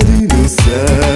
Her insan